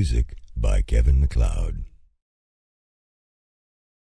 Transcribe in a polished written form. Music by Kevin MacLeod.